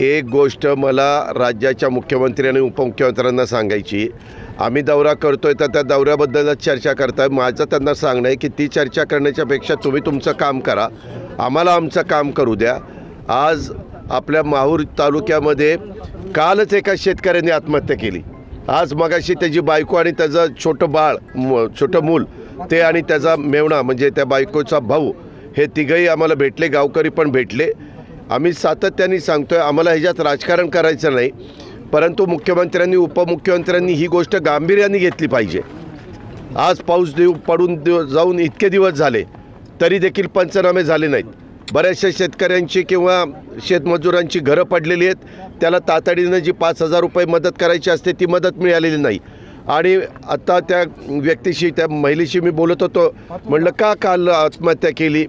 एक गोष्ट मला राज्याच्या मुख्यमंत्री आणि उपमुख्यमंत्र्यांना सांगायची, आम्ही दौरा करतोय तर त्या दौऱ्याबद्दलच चर्चा करताय. माझं त्यांना सांगणं आहे की ती चर्चा करण्याच्यापेक्षा तुम्ही तुमचं काम करा, आम्हाला आमचं काम करू द्या. आज आपल्या माहूर तालुक्यामध्ये कालच एका शेतकऱ्याने आत्महत्या केली. आज मगाशी त्याची बायको आणि त्याचं छोटं मूल ते आणि त्याचा मेवणा म्हणजे त्या बायकोचा भाऊ हे तिघंही आम्हाला भेटले, गावकरी पण भेटले. आम्ही सातत्याने सांगतोय आम्हाला ह्याच्यात राजकारण करायचं नाही, परंतु मुख्यमंत्र्यांनी उपमुख्यमंत्र्यांनी ही गोष्ट गांभीर्याने घेतली पाहिजे. आज पाऊस पडून जाऊन इतके दिवस झाले तरी देखील पंचनामे झाले नाहीत. बऱ्याचशा शेतकऱ्यांची किंवा शेतमजुरांची घरं पडलेली आहेत, त्याला तातडीनं जी 5,000 रुपये मदत करायची असते ती मदत मिळालेली नाही. आणि आत्ता त्या व्यक्तीशी त्या महिलेशी मी बोलत होतो, म्हणलं का काल आत्महत्या केली,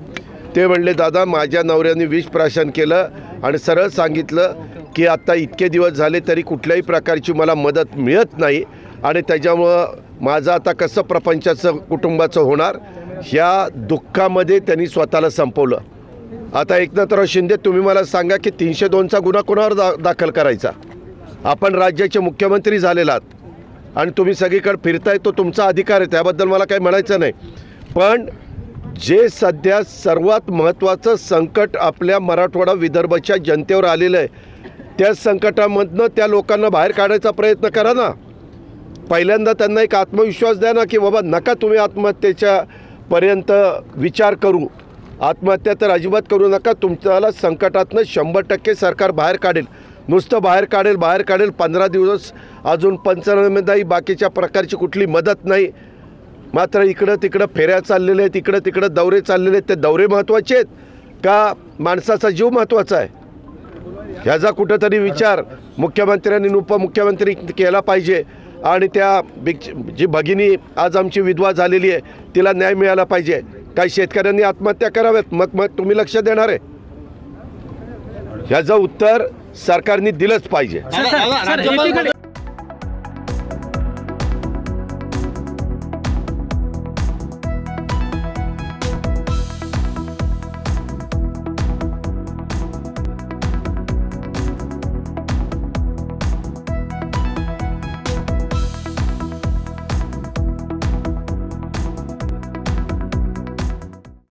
ते म्हणले दादा माझ्या नवऱ्याने विषप्राशन केलं आणि सरळ सांगितलं की आत्ता इतके दिवस झाले तरी कुठल्याही प्रकारची मला मदत मिळत नाही आणि त्याच्यामुळं माझं आता कसं प्रपंचाचं कुटुंबाचं होणार. ह्या दुःखामध्ये त्यांनी स्वतःला संपवलं. आता एकनाथराव शिंदे तुम्ही मला सांगा की 302चा गुन्हा कोणावर दाखल करायचा? आपण राज्याचे मुख्यमंत्री झालेला आहात आणि तुम्ही सगळीकडे फिरताय, तो तुमचा अधिकार आहे, त्याबद्दल मला काही म्हणायचं नाही. पण जे सध्या सर्वात महत्त्वाचं संकट आपल्या मराठवाडा विदर्भाच्या जनतेवर आलेलं आहे, त्या संकटामधनं त्या लोकांना बाहेर काढायचा प्रयत्न करा ना. पहिल्यांदा त्यांना एक आत्मविश्वास द्या ना की बाबा नका तुम्ही आत्महत्येच्या पर्यंत विचार करू, आत्महत्या तर अजिबात करू नका, तुमच्याला संकटातनं 100% सरकार बाहेर काढेल. नुसतं बाहेर काढेल 15 दिवस अजून पंचनामेदाई बाकीच्या प्रकारची कुठली मदत नाही. मात्र इकडं तिकडं फेऱ्या चाललेले आहेत, इकडं तिकडं दौरे चाललेले आहेत. ते दौरे महत्त्वाचे आहेत का माणसाचा जीव महत्त्वाचा आहे? ह्याचा कुठंतरी विचार मुख्यमंत्र्यांनी उपमुख्यमंत्री केला पाहिजे. आणि त्या जी भगिनी आज आमची विधवा झालेली आहे तिला न्याय मिळाला पाहिजे. काही शेतकऱ्यांनी आत्महत्या कराव्यात मग तुम्ही लक्ष देणार आहे? ह्याचं उत्तर सरकारने दिलंच पाहिजे.